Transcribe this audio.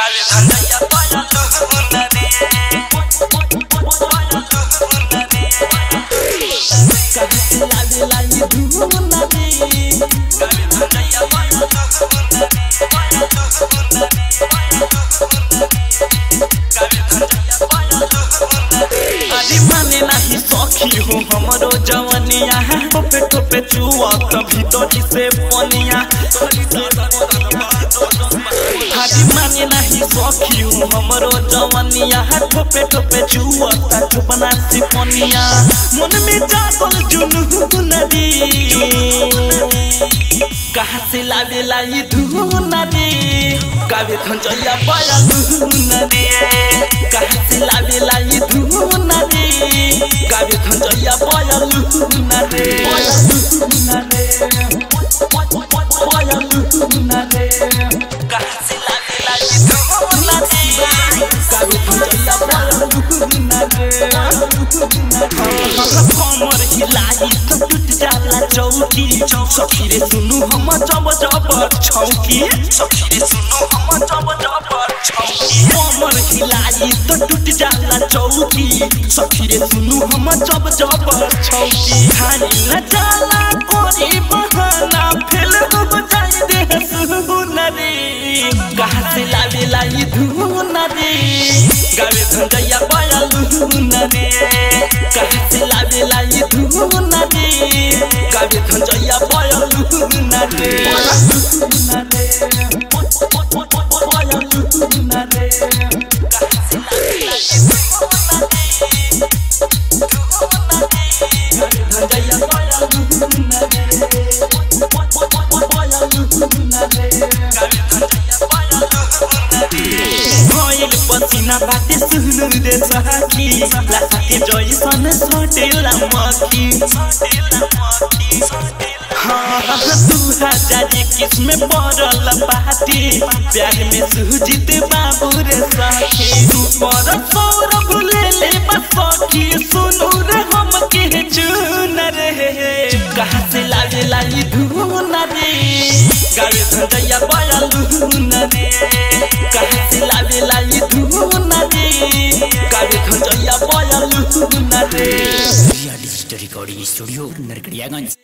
हो हमरो जवनिया टोपे टोपे चुआ कभी तो से पनिया हाजी माने नहीं सखी हो हमरो जवनिया टोपे टोपे चुआ तू बना सी पनिया मन में जातल जुनून नदी कहां से लावे लाई धूम नदी कावे धंजया पाया धूम नदी कहां से लावे लाई धूम नदी कावे धंजया पाया धूम नदी पाया धूम नदी पाया धूम नदी कहां से लावे लाई धूम नदी कावे धंजया पाया धूम नदी हमर हिलाई सब चौकी सखी रे सुनु हम जब जब छौकी सखी रे सुनु हम जब जब छौकी हमर हिलाई तो टूट जाला चौकी सखी रे सुनु हम जब जब छौकी खाली न जाला कोरी बहाना फेल डूब जाय देह सुन रे कहां से लावे लाई धून रे गावे धंजया पायल धून रे कहां से लावे लाई धून रे गावे धंजया पायल धून रे पायल धून रे कहां से लावे लाई धंजया पायल धून रे पायल धून रे गावे धंजया पायल धून रे पसीना बाटे सुन दे सखी लाके जई सन छोटेला मखी हां तू हजार किस में पड़ल पाती प्यार में सुजीत बाबू रे सखी तू पर सौर भूले ले सखी सुनू रे हम के चुन रे कहां से लागे लाई धून रे गावे धंजया पायल धून रे कहां से लागे लाई धून रे गावे धंजया पायल धून रे real digital recording studio Narkatiaganj.